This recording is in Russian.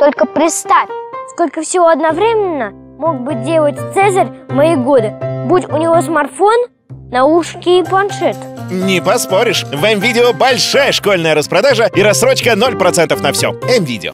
Только представь, сколько всего одновременно мог бы делать Цезарь в мои годы, будь у него смартфон, наушники и планшет. Не поспоришь, в М.Video большая школьная распродажа и рассрочка 0% на все. М.Video.